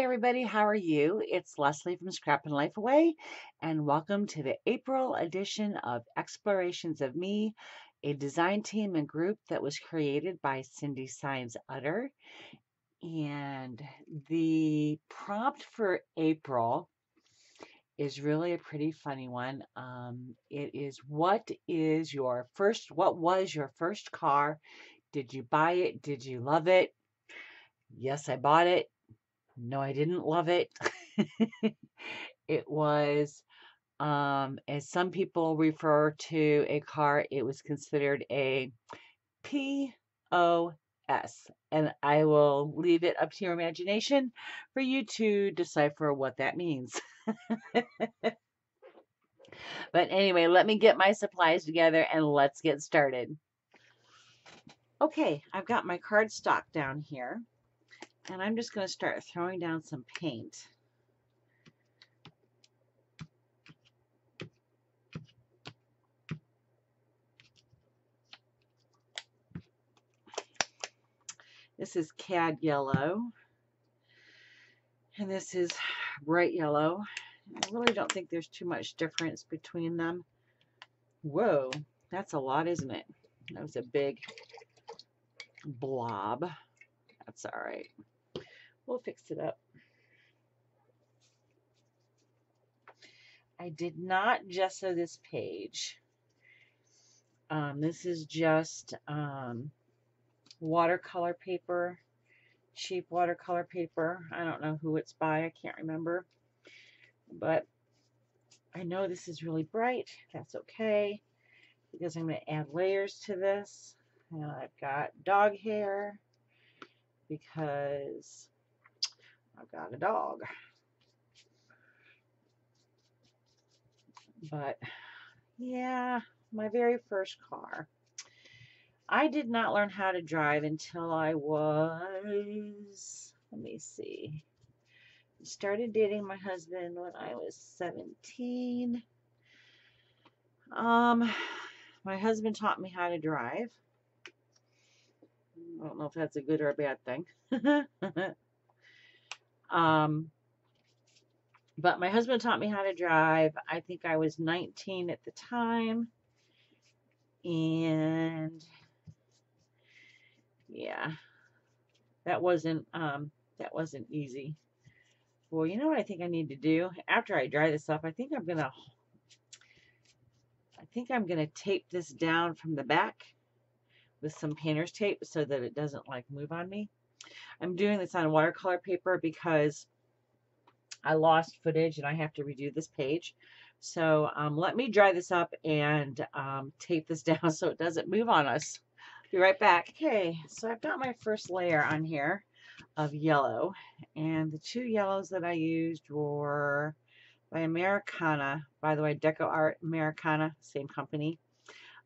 Hey everybody, how are you? It's Leslie from Scrappin' Life Away, and welcome to the April edition of Explorations of Me, a design team and group that was created by Cindy Signs Utter. And the prompt for April is really a pretty funny one. It is, what was your first car? Did you buy it? Did you love it? Yes, I bought it. No, I didn't love it. It was, as some people refer to a car, it was considered a POS. And I will leave it up to your imagination for you to decipher what that means. But anyway, let me get my supplies together and let's get started. Okay, I've got my cardstock down here. And I'm just going to start throwing down some paint. This is Cad Yellow. And this is Bright Yellow. I really don't think there's too much difference between them. Whoa, that's a lot, isn't it? That was a big blob. That's all right. We'll fix it up. I did not gesso this page. This is just watercolor paper, cheap watercolor paper. I don't know who it's by. I can't remember. But I know this is really bright. That's okay because I'm going to add layers to this. And I've got dog hair because I've got a dog. But yeah, my very first car. I did not learn how to drive until I was, let me see. I started dating my husband when I was 17. My husband taught me how to drive. I don't know if that's a good or a bad thing. But my husband taught me how to drive. I think I was 19 at the time. And yeah, that wasn't easy. Well, you know what I think I need to do after I dry this up? I think I'm gonna tape this down from the back with some painter's tape so that it doesn't like move on me. I'm doing this on watercolor paper because I lost footage and I have to redo this page. So let me dry this up and tape this down so it doesn't move on us. Be right back. Okay, so I've got my first layer on here of yellow, and the two yellows that I used were by Americana, by the way, Deco Art Americana, same company.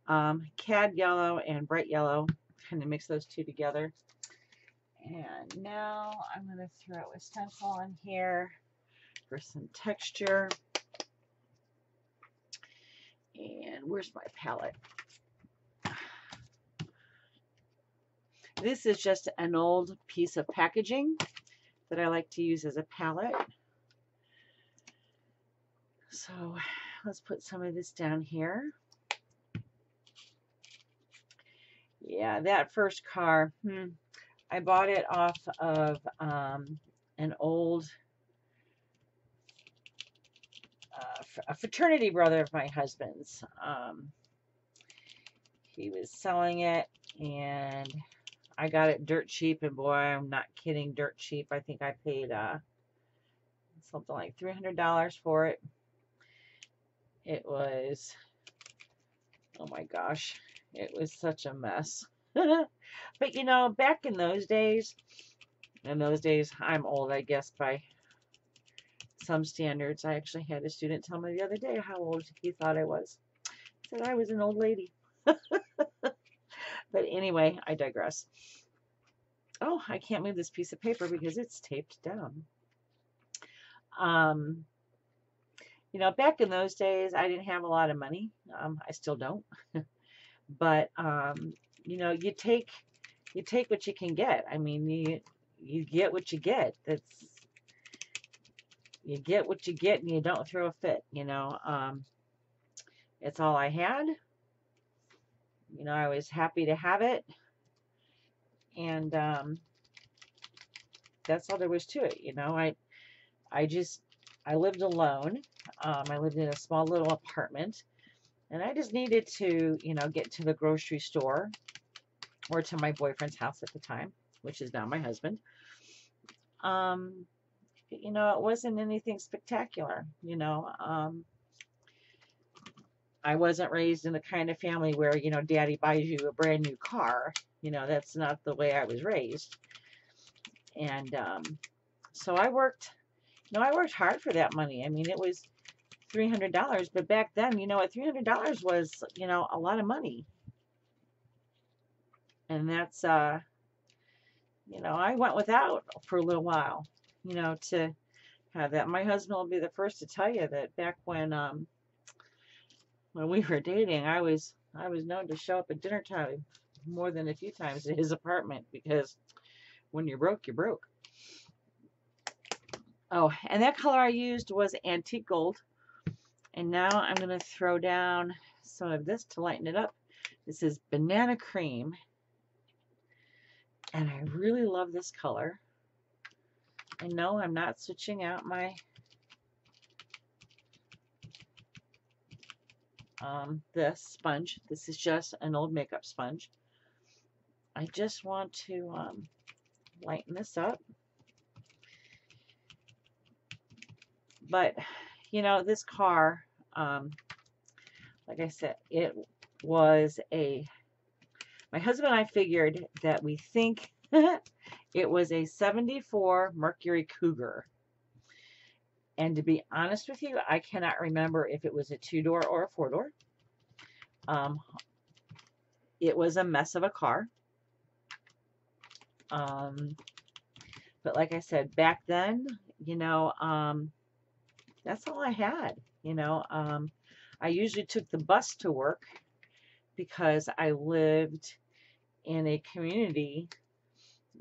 Cad Yellow and Bright Yellow, kind of mix those two together. And now I'm going to throw a stencil on here for some texture. And where's my palette? This is just an old piece of packaging that I like to use as a palette. So let's put some of this down here. Yeah, that first car, I bought it off of an old a fraternity brother of my husband's. He was selling it, and I got it dirt cheap, and boy, I'm not kidding, dirt cheap. I think I paid something like $300 for it. It was, oh my gosh. It was such a mess. But you know, back in those days, I'm old, I guess, by some standards. I actually had a student tell me the other day how old he thought I was. He said I was an old lady. But anyway, I digress. Oh, I can't move this piece of paper because it's taped down. You know, back in those days, I didn't have a lot of money. I still don't. But, you know, you take what you can get. I mean, you get what you get. That's you get what you get and you don't throw a fit, you know. It's all I had. You know, I was happy to have it. And that's all there was to it, you know. I lived alone. I lived in a small little apartment. And I just needed to, you know, get to the grocery store or to my boyfriend's house at the time, which is now my husband. You know, it wasn't anything spectacular, you know. I wasn't raised in the kind of family where, you know, daddy buys you a brand new car. You know, that's not the way I was raised. And so I worked, you know, I worked hard for that money. I mean, it was $300, but back then, you know, at $300 was, you know, a lot of money. And that's, you know, I went without for a little while, you know, to have that. My husband will be the first to tell you that back when we were dating, I was known to show up at dinner time more than a few times at his apartment, because when you're broke, you're broke. Oh, and that color I used was Antique Gold. And now I'm going to throw down some of this to lighten it up. This is Banana Cream. And I really love this color. And no, I'm not switching out my this sponge. This is just an old makeup sponge. I just want to lighten this up. But, you know, this car, like I said, it was a, my husband and I figured that we think it was a 74 Mercury Cougar. And to be honest with you, I cannot remember if it was a two-door or a four-door. It was a mess of a car. But like I said, back then, you know, that's all I had, you know. I usually took the bus to work because I lived in a community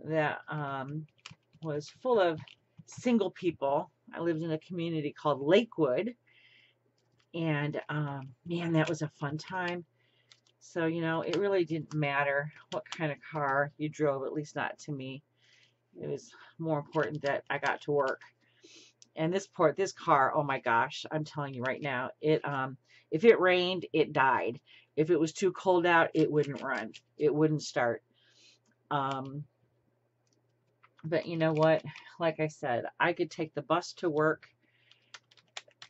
that was full of single people. I lived in a community called Lakewood, and man, that was a fun time. So, you know, it really didn't matter what kind of car you drove, at least not to me. It was more important that I got to work. And this car, oh my gosh, I'm telling you right now, it if it rained, it died. If it was too cold out, it wouldn't run. It wouldn't start. But you know what? Like I said, I could take the bus to work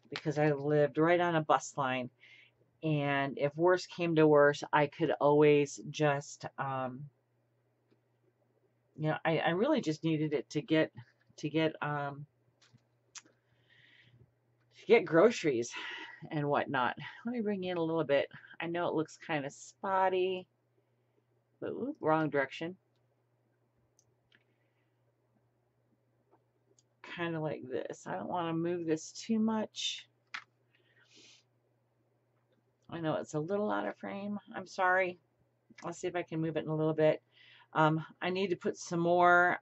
because I lived right on a bus line. And if worse came to worse, I could always just, you know, I really just needed it to get groceries and whatnot. Let me bring in a little bit. I know it looks kind of spotty, but ooh, wrong direction. Kind of like this. I don't want to move this too much. I know it's a little out of frame. I'm sorry. I'll see if I can move it in a little bit. I need to put some more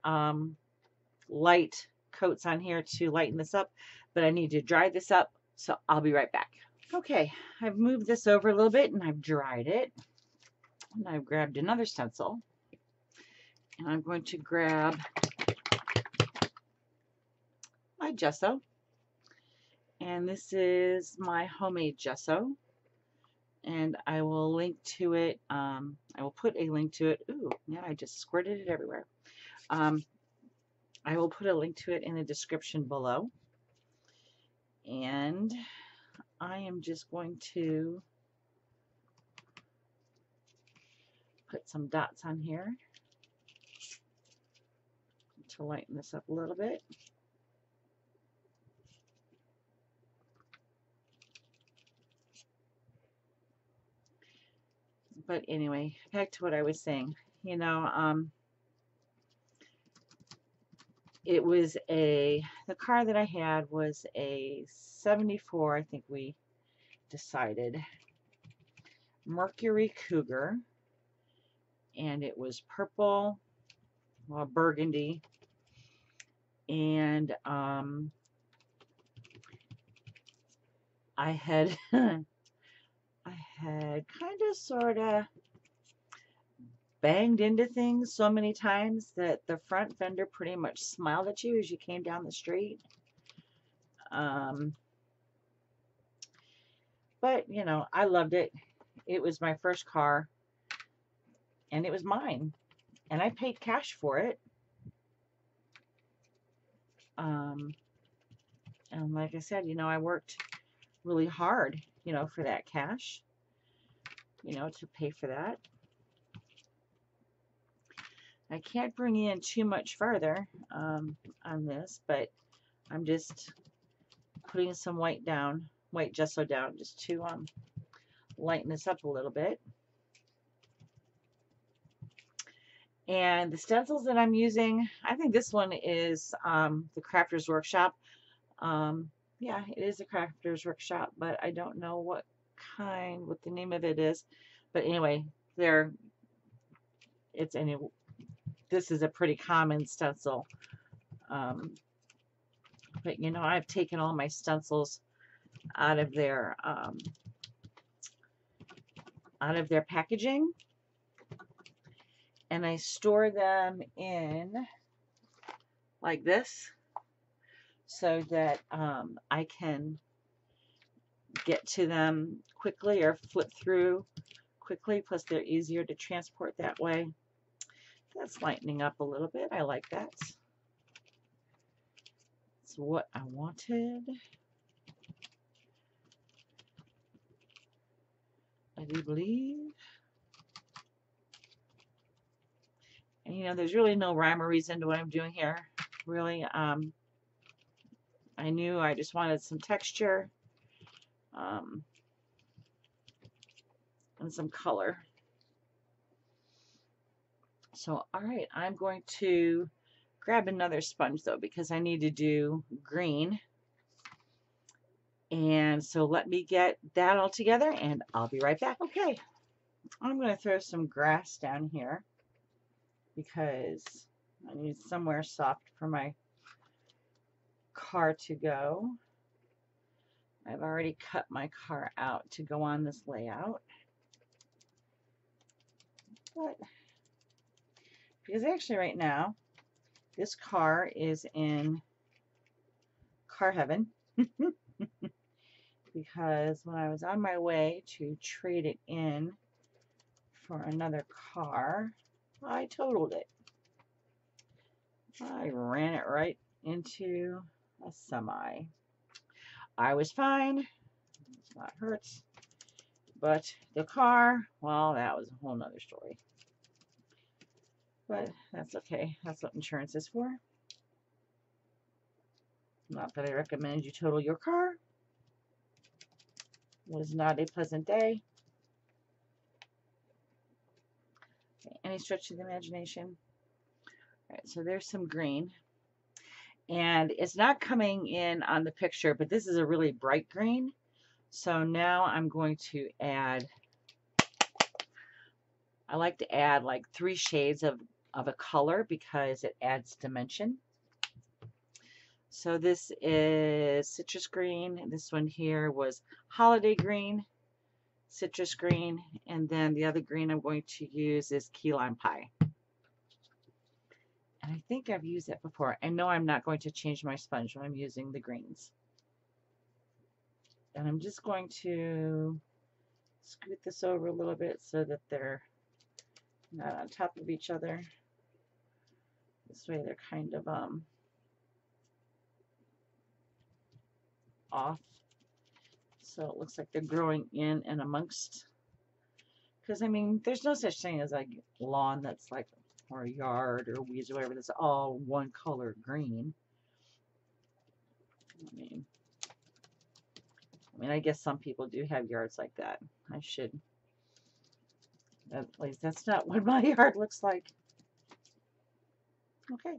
light coats on here to lighten this up, but I need to dry this up, so I'll be right back. Okay, I've moved this over a little bit and I've dried it, and I've grabbed another stencil, and I'm going to grab my gesso, and this is my homemade gesso, and I will link to it. I will put a link to it. Ooh, now I just squirted it everywhere. I will put a link to it in the description below. And I am just going to put some dots on here to lighten this up a little bit. But anyway, back to what I was saying. You know, it was the car that I had was a 74, I think we decided, Mercury Cougar, and it was purple, well, burgundy, and I had I had kind of sort of banged into things so many times that the front fender pretty much smiled at you as you came down the street. But, you know, I loved it. It was my first car, and it was mine, and I paid cash for it. And like I said, you know, I worked really hard, you know, for that cash, you know, to pay for that. I can't bring in too much further on this, but I'm just putting some white down, white gesso down, just to lighten this up a little bit. And the stencils that I'm using, I think this one is the Crafter's Workshop. Yeah, it is a Crafter's Workshop, but I don't know what kind, what the name of it is. But anyway, there, it's any. This is a pretty common stencil. But you know, I've taken all my stencils out of their packaging, and I store them in like this so that I can get to them quickly or flip through quickly, plus they're easier to transport that way. That's lightening up a little bit. I like that. It's what I wanted. I do believe. And, you know, there's really no rhyme or reason to what I'm doing here, really. I knew I just wanted some texture and some color. So, all right, I'm going to grab another sponge, though, because I need to do green. And so let me get that all together, and I'll be right back. Okay, I'm going to throw some grass down here, because I need somewhere soft for my car to go. I've already cut my car out to go on this layout, but because actually right now this car is in car heaven because when I was on my way to trade it in for another car, I totaled it. I ran it right into a semi. I was fine. That hurts. But the car, well, that was a whole nother story. But that's okay. That's what insurance is for. Not that I recommend you total your car. It was not a pleasant day. Any stretch of the imagination. All right, so there's some green, and it's not coming in on the picture, but this is a really bright green. So now I'm going to add, I like to add like 3 shades of a color because it adds dimension. So this is citrus green. This one here was holiday green, citrus green, and then the other green I'm going to use is key lime pie. And I think I've used that before. I know I'm not going to change my sponge when I'm using the greens. And I'm just going to scoot this over a little bit so that they're not on top of each other. This way they're kind of off. So it looks like they're growing in and amongst. Because, I mean, there's no such thing as like lawn that's like, or yard or weeds or whatever, that's all one color green. I mean, I guess some people do have yards like that. I should, at least that's not what my yard looks like. Okay.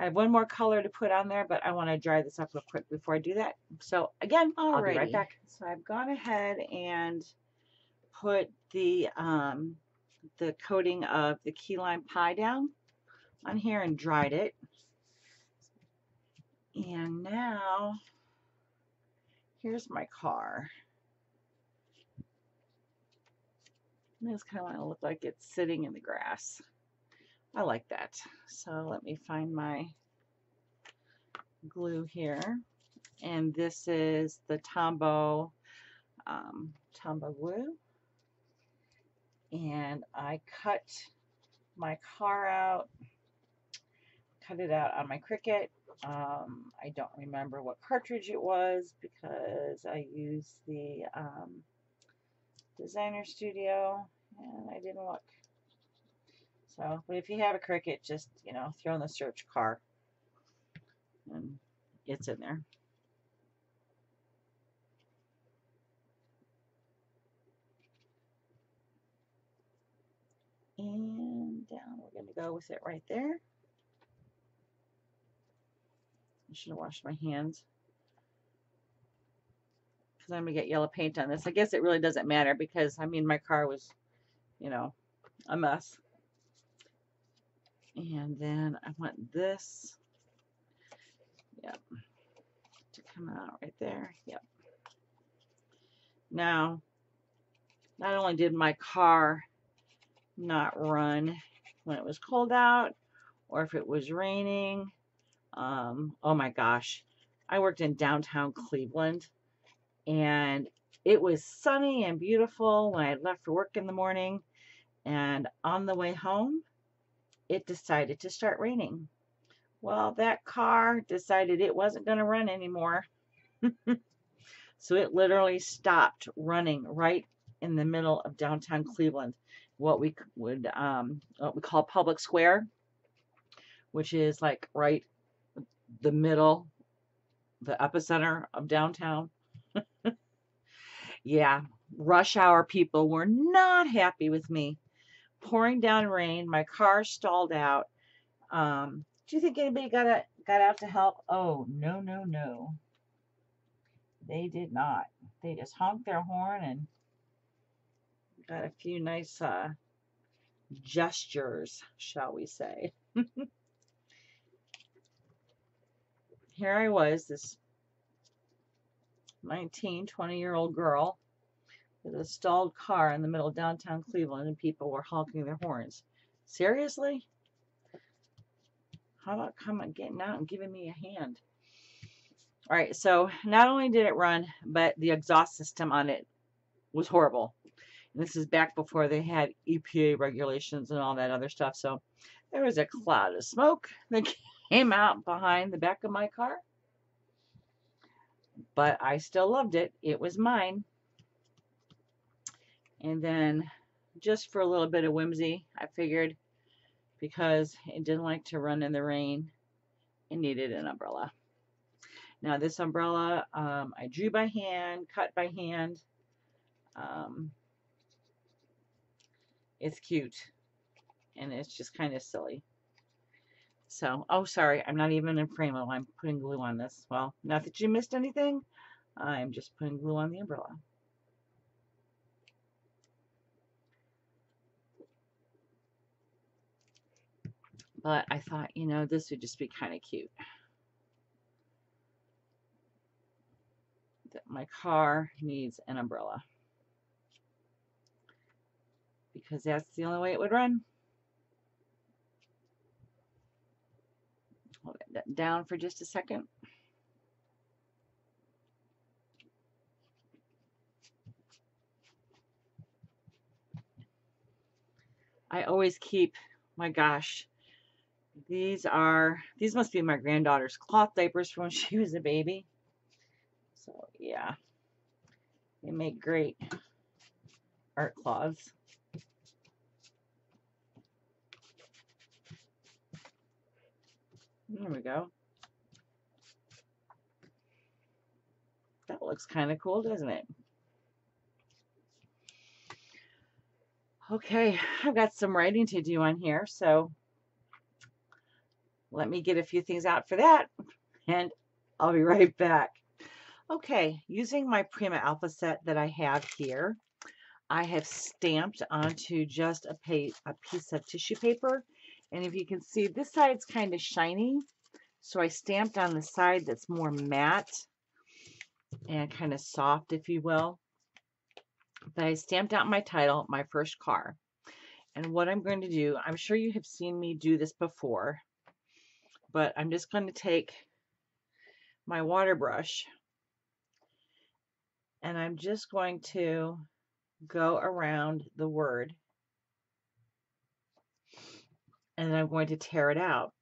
I have one more color to put on there, but I want to dry this up real quick before I do that. So again, I'll be right back. So I've gone ahead and put the coating of the key lime pie down on here and dried it. And now Here's my car. And this kind of want to look like it's sitting in the grass. I like that. So let me find my glue here. And this is the Tombow, Tombow glue. And I cut my car out, cut it out on my Cricut. I don't remember what cartridge it was because I used the Designer Studio and I didn't look. So, but if you have a Cricut, just, you know, throw in the search car and it's in there. And down, we're going to go with it right there. I should have washed my hands because I'm going to get yellow paint on this. I guess it really doesn't matter because, I mean, my car was, you know, a mess. And then I want this, yep, to come out right there. Yep. Now, not only did my car not run when it was cold out or if it was raining. Oh my gosh, I worked in downtown Cleveland and it was sunny and beautiful when I left for work in the morning, and on the way home it decided to start raining. Well, that car decided it wasn't going to run anymore. So it literally stopped running right in the middle of downtown Cleveland, what we would what we call Public Square, which is like right the middle, the epicenter of downtown. Yeah, rush hour people were not happy with me. Pouring down rain, my car stalled out. Do you think anybody got out to help? Oh, no, no, no. They did not. They just honked their horn and got a few nice gestures, shall we say. Here I was, this 19, 20-year-old girl with a stalled car in the middle of downtown Cleveland, and people were honking their horns. Seriously? How about coming, getting out and giving me a hand? All right, so not only did it run, but the exhaust system on it was horrible. This is back before they had EPA regulations and all that other stuff. So there was a cloud of smoke that came out behind the back of my car. But I still loved it. It was mine. And then just for a little bit of whimsy, I figured because it didn't like to run in the rain, it needed an umbrella. Now this umbrella, I drew by hand, cut by hand. It's cute and it's just kind of silly. So, oh, sorry, I'm not even in Prima. I'm putting glue on this. Well, not that you missed anything. I'm just putting glue on the umbrella. But I thought, you know, this would just be kind of cute. That my car needs an umbrella. Because that's the only way it would run. Hold that down for just a second. I always keep, my gosh, these must be my granddaughter's cloth diapers from when she was a baby. So yeah, they make great art cloths. There we go. That looks kind of cool, doesn't it? Okay, I've got some writing to do on here, so let me get a few things out for that, and I'll be right back. Okay, using my Prima Alpha set that I have here, I have stamped onto just a piece of tissue paper. And if you can see, this side's kind of shiny, so I stamped on the side that's more matte. and kind of soft, if you will. But I stamped out my title, My First Car. And what I'm going to do, I'm sure you have seen me do this before, but I'm just going to take my water brush and I'm just going to go around the word and I'm going to tear it out.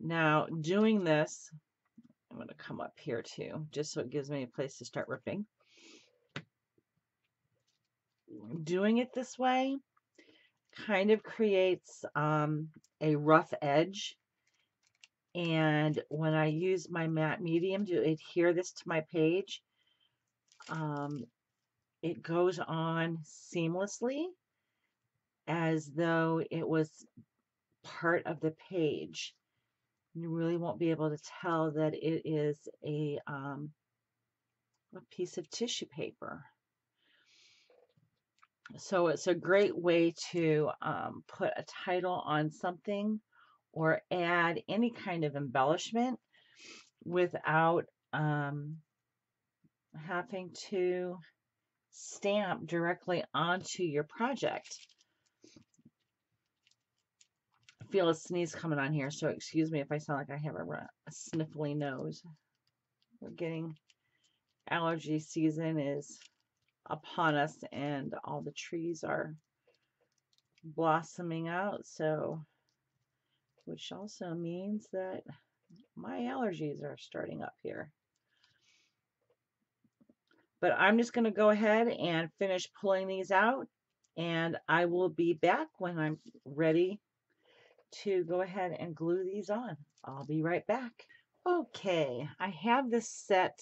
Now, doing this, I'm going to come up here too, just so it gives me a place to start ripping. Doing it this way kind of creates a rough edge, and when I use my matte medium to adhere this to my page, it goes on seamlessly as though it was part of the page. You really won't be able to tell that it is a piece of tissue paper. So it's a great way to put a title on something or add any kind of embellishment without having to stamp directly onto your project. I feel a sneeze coming on here, so excuse me if I sound like I have a sniffly nose. We're getting allergy season is upon us and all the trees are blossoming out, so which also means that my allergies are starting up here. But I'm just going to go ahead and finish pulling these out, and I will be back when I'm ready to go ahead and glue these on. I'll be right back. Okay, I have this set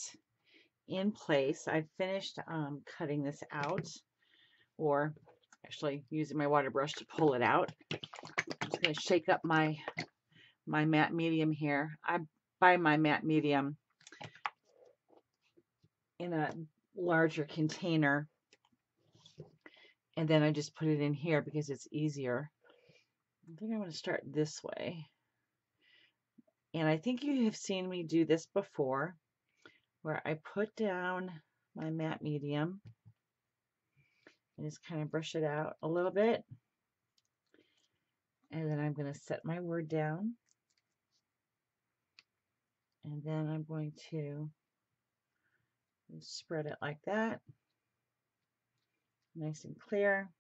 in place. I finished cutting this out, or actually using my water brush to pull it out. I'm just going to shake up my matte medium here. I buy my matte medium in a larger container, and then I just put it in here because it's easier. I think I'm going to start this way, and I think you have seen me do this before, where I put down my matte medium and just kind of brush it out a little bit, and then I'm going to set my word down, and then I'm going to spread it like that, nice and clear.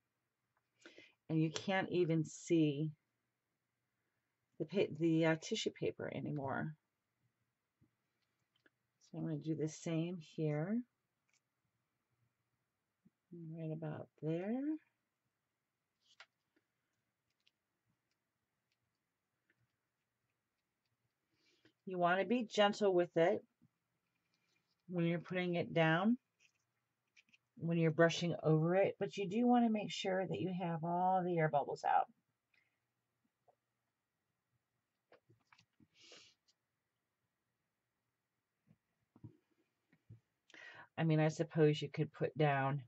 And you can't even see the tissue paper anymore. So I'm going to do the same here, right about there. You want to be gentle with it when you're putting it down, when you're brushing over it, but you do want to make sure that you have all the air bubbles out. I mean, I suppose you could put down,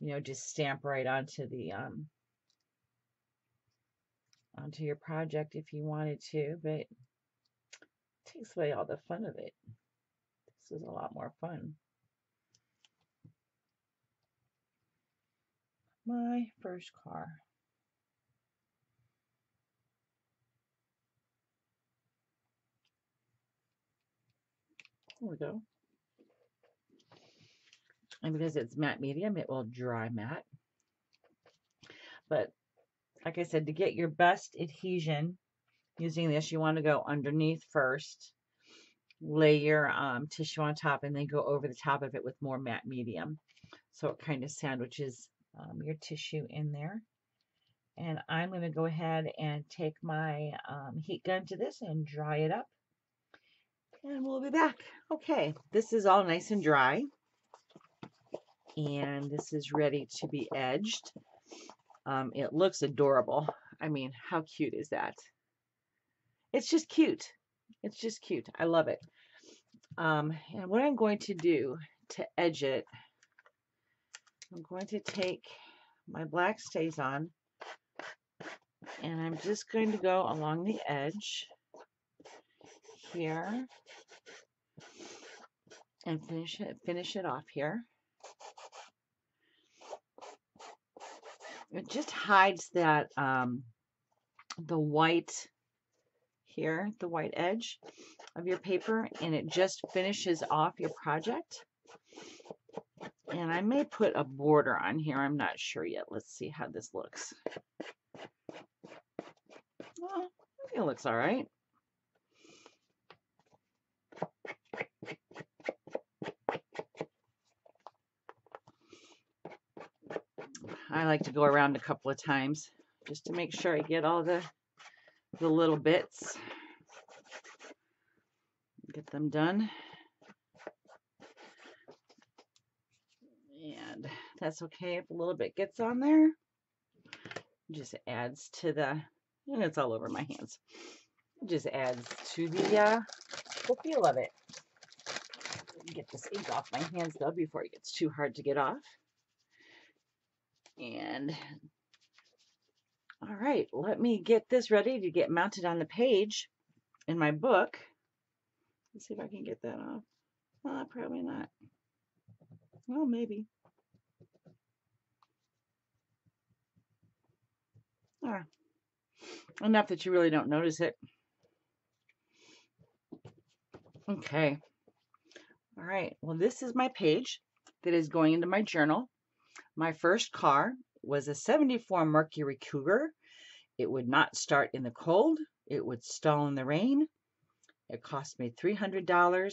you know, just stamp right onto the onto your project if you wanted to, but it takes away all the fun of it. This is a lot more fun. My first car. There we go. And because it's matte medium, it will dry matte. But like I said, to get your best adhesion using this, you want to go underneath first, lay your tissue on top, and then go over the top of it with more matte medium. So it kind of sandwiches your tissue in there. And I'm going to go ahead and take my heat gun to this and dry it up, and we'll be back. Okay, this is all nice and dry, and this is ready to be edged. It looks adorable. I mean, how cute is that? It's just cute. It's just cute. I love it. And what I'm going to do to edge it, I'm going to take my black Stazon and I'm just going to go along the edge here and finish it off here. It just hides that the white here, the white edge of your paper, and it just finishes off your project. And I may put a border on here. I'm not sure yet. Let's see how this looks. Well, I think it looks all right. I like to go around a couple of times just to make sure I get all the little bits. Get them done. And that's okay if a little bit gets on there. It just adds to the, and it's all over my hands. It just adds to the feel of it. Get this ink off my hands though before it gets too hard to get off. And all right, let me get this ready to get mounted on the page in my book. Let's see if I can get that off. Well, probably not. Well, maybe. Ah, enough that you really don't notice it. Okay. All right. Well, this is my page that is going into my journal. My first car was a 74 Mercury Cougar. It would not start in the cold. It would stall in the rain. It cost me $300,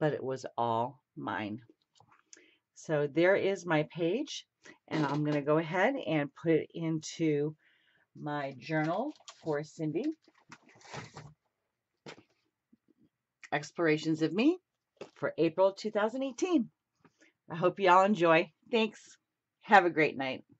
but it was all mine. So there is my page, and I'm going to go ahead and put it into my journal for Cindy. Explorations of Me for April 2018. I hope you all enjoy. Thanks. Have a great night.